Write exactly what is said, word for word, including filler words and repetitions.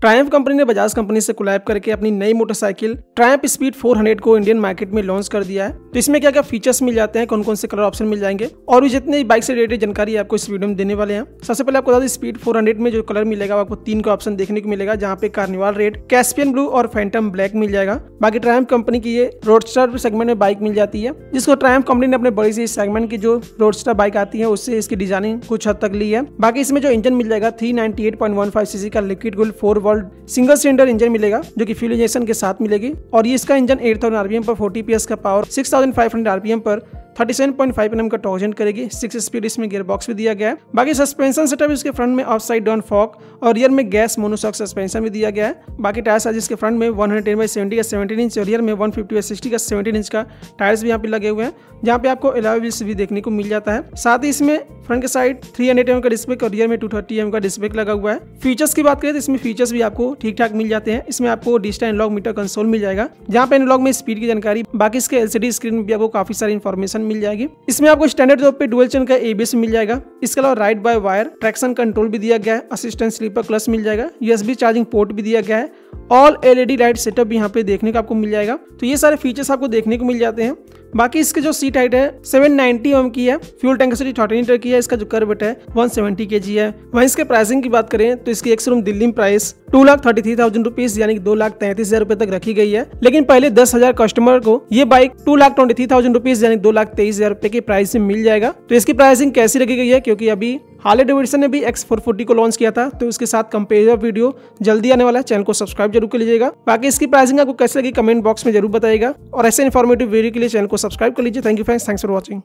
Triumph company ने Bajaj company से collab करके अपनी नई motorcycle Triumph speed four hundred को इंडियन मार्केट में लॉन्च कर दिया है। तो इसमें क्या क्या फीचर्स मिल जाते हैं, कौन कौन से कलर ऑप्शन मिल जाएंगे और भी जितने बाइक से रिलेटेड जानकारी आपको इस वीडियो में देने वाले हैं। सबसे पहले आपको बता दें स्पीड फोर हंड्रेड में जो कलर मिलेगा आपको तीन का ऑप्शन देखने को मिलेगा, जहाँ पे कार्निवाल रेड, कैस्पियन ब्लू और फैंटम ब्लैक मिल जाएगा। बाकी ट्रायम्फ कंपनी की ये रोडस्टर सेगमेंट में बाइक मिल जाती है, जिसको ट्रायम्फ कंपनी ने अपने बड़ी सी सेगमेंट की जो रोडस्टर बाइक आती है उससे इसकी डिजाइनिंग कुछ हद तक ली है। बाकी इसमें जो इंजन मिल जाएगा three ninety eight point one five CC का liquid cooled four single cylinder engine मिलेगा जो कि फ्यूल इंजेक्शन के साथ मिलेगी, और ये इसका इंजन एट थाउज़ेंड आरपीएम पर फोर्टी पीएस का power, six thousand five hundred RPM पर thirty seven point five NM का टॉर्क जनरेट करेगी। सिक्स स्पीड इसमें गियरबॉक्स भी दिया गया है। बाकी सस्पेंशन सेटअप इसके फ्रंट में ऑफ साइड डाउन फॉक और रियर में गैस मोनोशॉक सस्पेंशन भी दिया गया है। बाकी टायर साइज इसके फ्रंट में one hundred ten by seventy का सेवेंटीन इंच और रियर में वन फिफ्टी बाई सिक्सटी का सेवेंटीन इंच का टायर्स भी यहाँ पे लगे हुए हैं, जहाँ पे आपको अलॉय व्हील्स भी देखने को मिल जाता है। साथ ही इसमें फ्रंट के साइड थ्री हंड्रेड एम का डिस्ब्रेक और रियर में टू थर्टी एम का डिस्ब्रेक लगा हुआ है। फीचर्स की बात करें तो इसमें फीचर्स भी आपको ठीक ठाक मिल जाते हैं। इसमें आपको डिजिटल एनलॉग मीटर कंसोल मिल जाएगा, जहाँ पे एनलॉग में स्पीड की जानकारी, बाकी इसके एलसीडी स्क्रीन भी आपको काफी सारी इन्फॉर्मेशन मिल जाएगी। इसमें आपको स्टैंडर्ड तौर पे डुअल चेन का एबीएस मिल जाएगा। इसके अलावा ride by wire traction control भी दिया गया है, असिस्टेंट स्लीपर क्लच मिल जाएगा, यूएसबी चार्जिंग पोर्ट भी दिया गया है, ऑल एलईडी लाइट सेटअप यहाँ पे देखने को आपको मिल जाएगा। तो ये सारे फीचर्स आपको देखने को मिल जाते हैं। बाकी इसके जो सीट हाइट है सेवन नाइंटी ओम की है, fuel tank capacity thirteen litre की है, इसका जो कर्व वेट है वन सेवेंटी केजी है। वहीं इसके प्राइसिंग की बात करें तो इसकी एक शोरूम दिल्ली में price two lakh thirty three thousand rupees यानी दो लाख तैंतीस हजार रुपए तक रखी गई है, लेकिन पहले दस हजार कस्टमर को ये bike two lakh twenty three thousand rupees यानी दो लाख तेईस हजार रुपए की प्राइस में मिल जाएगा। तो इसकी प्राइसिंग कैसी रखी गई है, क्योंकि अभी हार्ले डेविडसन ने भी एक्स फोर फोर्टी को लॉन्च किया था, तो उसके साथ कंपेयर वीडियो जल्दी आने वाला है। चैनल को सब्सक्राइब जरूर कर लीजिएगा। बाकी इसकी प्राइसिंग आपको कैसे लगी कमेंट बॉक्स में जरूर बताइएगा, और ऐसे इन्फॉर्मेटिव वीडियो के लिए चैनल को सब्सक्राइब कर लीजिए। Thank you friends, thanks for watching.